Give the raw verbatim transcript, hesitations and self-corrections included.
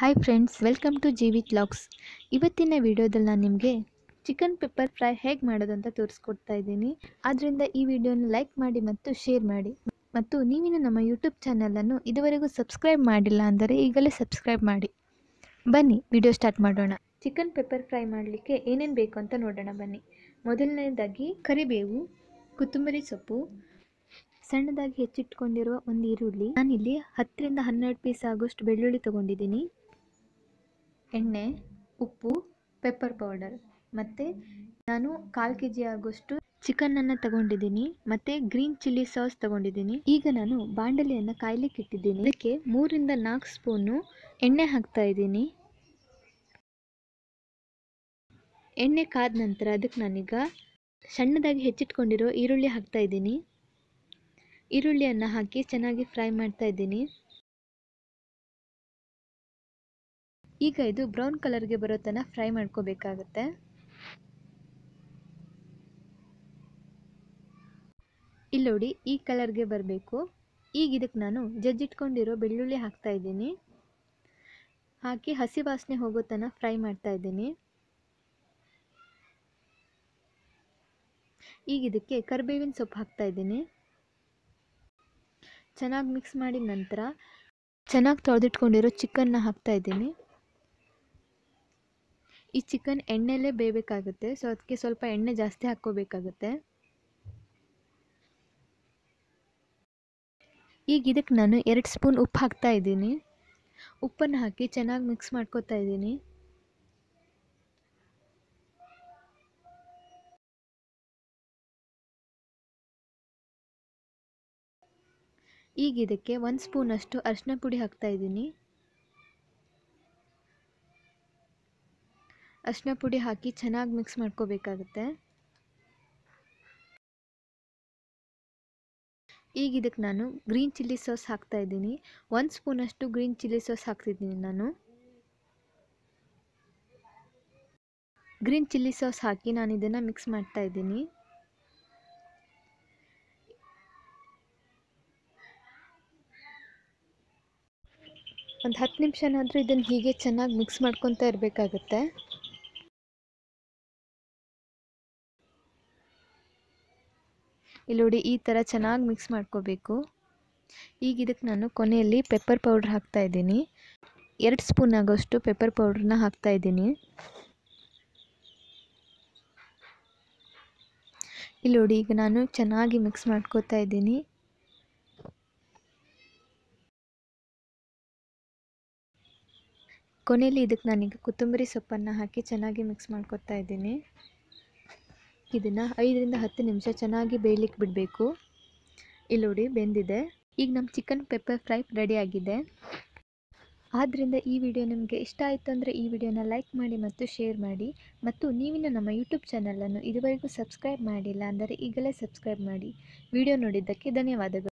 Hi friends, welcome to Jeevith vlogs. ಇವತ್ತಿನ ವಿಡಿಯೋದಲ್ಲಿ ನಾನು ನಿಮಗೆ ಚಿಕನ್ ಪೆಪ್ಪರ್ ಫ್ರೈ ಹೇಗೆ ಮಾಡೋದು ಅಂತ ತೋರಿಸ್ಕೊಡ್ತಾ ಇದ್ದೀನಿ। ಅದರಿಂದ ಈ ವಿಡಿಯೋನ ಲೈಕ್ ಮಾಡಿ ಮತ್ತು ಶೇರ್ ಮಾಡಿ ಮತ್ತು ನೀವಿನ ನಮ್ಮ YouTube ಚಾನೆಲ್ ಅನ್ನು ಇದುವರೆಗೂ ಸಬ್ಸ್ಕ್ರೈಬ್ ಮಾಡಿಲ್ಲ ಅಂದರೆ ಈಗಲೇ ಸಬ್ಸ್ಕ್ರೈಬ್ ಮಾಡಿ। ಬನ್ನಿ ವಿಡಿಯೋ ಸ್ಟಾರ್ಟ್ ಮಾಡೋಣ। ಚಿಕನ್ ಪೆಪ್ಪರ್ ಫ್ರೈ ಮಾಡಲಿಕ್ಕೆ ಏನೇನ್ ಬೇಕು ಅಂತ ನೋಡೋಣ ಬನ್ನಿ। ಮೊದಲನೇದಾಗಿ ಕರಿಬೇವು, ಕೊತ್ತಂಬರಿ ಸೊಪ್ಪು, ಸಣ್ಣದಾಗಿ ಹೆಚ್ಚಿಟ್ಟುಕೊಂಡಿರುವ ಒಂದು ಈರುಳ್ಳಿ, ನಾನು ಇಲ್ಲಿ ಹತ್ತು ರಿಂದ ಹನ್ನೆರಡು ಪೀಸ್ ಆಗುವಷ್ಟು ಬೆಳ್ಳುಳ್ಳಿ ತಗೊಂಡಿದ್ದೀನಿ, ಎಣ್ಣೆ, ಉಪ್ಪು, ಪೆಪ್ಪರ್ ಪೌಡರ್ ಮತ್ತು ನಾನು ಕಾಲು ಕೆ ಜಿ ಆಗುವಷ್ಟು ಚಿಕನನ್ನು ತಗೊಂಡಿದ್ದೀನಿ ಮತ್ತು ಗ್ರೀನ್ ಚಿಲ್ಲಿ ಸಾಸ್ ತಗೊಂಡಿದ್ದೀನಿ। ಈಗ ನಾನು ಬಾಂಡಲಿಯನ್ನು ಕಾಯಲಿಕ್ಕೆ ಇಟ್ಟಿದ್ದೀನಿ, ಅದಕ್ಕೆ ಮೂರರಿಂದ ನಾಲ್ಕು ಸ್ಪೂನು ಎಣ್ಣೆ ಹಾಕ್ತಾ ಇದ್ದೀನಿ। ಎಣ್ಣೆ ಕಾದ ನಂತರ ಅದಕ್ಕೆ ನಾನೀಗ ಸಣ್ಣದಾಗಿ ಹೆಚ್ಚಿಟ್ಕೊಂಡಿರೋ ಈರುಳ್ಳಿ ಹಾಕ್ತಾ ಇದ್ದೀನಿ। ಈರುಳ್ಳಿಯನ್ನು ಹಾಕಿ ಚೆನ್ನಾಗಿ ಫ್ರೈ ಮಾಡ್ತಾ ಇದ್ದೀನಿ। ಈಗ ಇದು ಬ್ರೌನ್ ಕಲರ್ಗೆ ಬರೋ ತನಕ ಫ್ರೈ ಮಾಡ್ಕೋಬೇಕಾಗುತ್ತೆ। ಇಲ್ಲಿ ನೋಡಿ, ಈ ಕಲರ್ಗೆ ಬರಬೇಕು। ಈಗ ಇದಕ್ಕೆ ನಾನು ಜಜ್ಜಿಟ್ಕೊಂಡಿರೋ ಬೆಳ್ಳುಳ್ಳಿ ಹಾಕ್ತಾ ಇದ್ದೀನಿ, ಹಾಕಿ ಹಸಿ ವಾಸನೆ ಹೋಗೋ ತನಕ ಫ್ರೈ ಮಾಡ್ತಾ ಇದ್ದೀನಿ। ಈಗ ಇದಕ್ಕೆ ಕರಿಬೇವಿನ ಸೊಪ್ಪು ಹಾಕ್ತಾ ಇದ್ದೀನಿ, ಚೆನ್ನಾಗಿ ಮಿಕ್ಸ್ ಮಾಡಿದ ನಂತರ ಚೆನ್ನಾಗಿ ತೊಳೆದಿಟ್ಕೊಂಡಿರೋ ಚಿಕನ್ನ ಹಾಕ್ತಾ ಇದ್ದೀನಿ। ಈ ಚಿಕನ್ ಎಣ್ಣೆಲೇ ಬೇಯಬೇಕಾಗುತ್ತೆ, ಸೊ ಅದಕ್ಕೆ ಸ್ವಲ್ಪ ಎಣ್ಣೆ ಜಾಸ್ತಿ ಹಾಕ್ಕೋಬೇಕಾಗುತ್ತೆ। ಈಗ ಇದಕ್ಕೆ ನಾನು ಎರಡು ಸ್ಪೂನ್ ಉಪ್ಪು ಹಾಕ್ತಾ ಇದ್ದೀನಿ, ಉಪ್ಪನ್ನು ಹಾಕಿ ಚೆನ್ನಾಗಿ ಮಿಕ್ಸ್ ಮಾಡ್ಕೋತಾ ಇದ್ದೀನಿ। ಈಗ ಇದಕ್ಕೆ ಒಂದು ಸ್ಪೂನಷ್ಟು ಅರಿಶಿನ ಪುಡಿ ಹಾಕ್ತಾ ಇದ್ದೀನಿ, ಅರಿಶಿನ ಪುಡಿ ಹಾಕಿ ಚೆನ್ನಾಗಿ ಮಿಕ್ಸ್ ಮಾಡ್ಕೋಬೇಕಾಗುತ್ತೆ। ಈಗ ಇದಕ್ಕೆ ನಾನು ಗ್ರೀನ್ ಚಿಲ್ಲಿ ಸಾಸ್ ಹಾಕ್ತಾ ಇದ್ದೀನಿ, ಒಂದು ಸ್ಪೂನಷ್ಟು ಗ್ರೀನ್ ಚಿಲ್ಲಿ ಸಾಸ್ ಹಾಕ್ತಿದ್ದೀನಿ ನಾನು। ಗ್ರೀನ್ ಚಿಲ್ಲಿ ಸಾಸ್ ಹಾಕಿ ನಾನು ಇದನ್ನು ಮಿಕ್ಸ್ ಮಾಡ್ತಾ ಇದ್ದೀನಿ। ಒಂದು ಹತ್ತು ನಿಮಿಷನಾದರೂ ಇದನ್ನು ಹೀಗೆ ಚೆನ್ನಾಗಿ ಮಿಕ್ಸ್ ಮಾಡ್ಕೊತಾ ಇರಬೇಕಾಗುತ್ತೆ। ಇಲ್ಲಿ ನೋಡಿ, ಈ ಥರ ಚೆನ್ನಾಗಿ ಮಿಕ್ಸ್ ಮಾಡ್ಕೋಬೇಕು। ಈಗ ಇದಕ್ಕೆ ನಾನು ಕೊನೆಯಲ್ಲಿ ಪೆಪ್ಪರ್ ಪೌಡ್ರ್ ಹಾಕ್ತಾ ಇದ್ದೀನಿ, ಎರಡು ಸ್ಪೂನ್ ಆಗೋಷ್ಟು ಪೆಪ್ಪರ್ ಪೌಡ್ರನ್ನ ಹಾಕ್ತಾ ಇದ್ದೀನಿ। ಇಲ್ಲಿ ನೋಡಿ, ಈಗ ನಾನು ಚೆನ್ನಾಗಿ ಮಿಕ್ಸ್ ಮಾಡ್ಕೋತಾ ಇದ್ದೀನಿ। ಕೊನೆಯಲ್ಲಿ ಇದಕ್ಕೆ ನಾನೀಗ ಕೊತ್ತಂಬರಿ ಸೊಪ್ಪನ್ನು ಹಾಕಿ ಚೆನ್ನಾಗಿ ಮಿಕ್ಸ್ ಮಾಡ್ಕೊತಾ ಇದ್ದೀನಿ। ಇದನ್ನು ಐದರಿಂದ ಹತ್ತು ನಿಮಿಷ ಚೆನ್ನಾಗಿ ಬೇಯಲಿಕ್ಕೆ ಬಿಡಬೇಕು। ಇಲ್ಲಿ ನೋಡಿ, ಬೆಂದಿದೆ। ಈಗ ನಮ್ಮ ಚಿಕನ್ ಪೆಪ್ಪರ್ ಫ್ರೈ ರೆಡಿಯಾಗಿದೆ। ಆದ್ದರಿಂದ ಈ ವಿಡಿಯೋ ನಿಮಗೆ ಇಷ್ಟ ಆಯಿತು ಅಂದರೆ ಈ ವಿಡಿಯೋನ ಲೈಕ್ ಮಾಡಿ ಮತ್ತು ಶೇರ್ ಮಾಡಿ ಮತ್ತು ನೀವಿನ ನಮ್ಮ ಯೂಟ್ಯೂಬ್ ಚಾನಲನ್ನು ಇದುವರೆಗೂ ಸಬ್ಸ್ಕ್ರೈಬ್ ಮಾಡಿಲ್ಲ ಅಂದರೆ ಈಗಲೇ ಸಬ್ಸ್ಕ್ರೈಬ್ ಮಾಡಿ। ವಿಡಿಯೋ ನೋಡಿದ್ದಕ್ಕೆ ಧನ್ಯವಾದಗಳು।